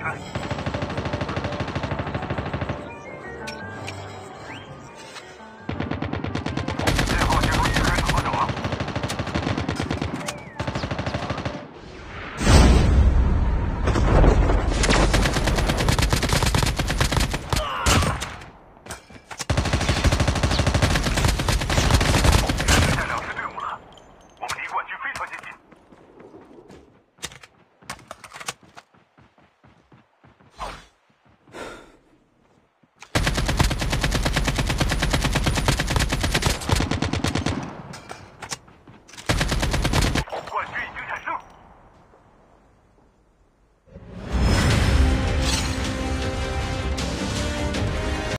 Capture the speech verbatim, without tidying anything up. atrás.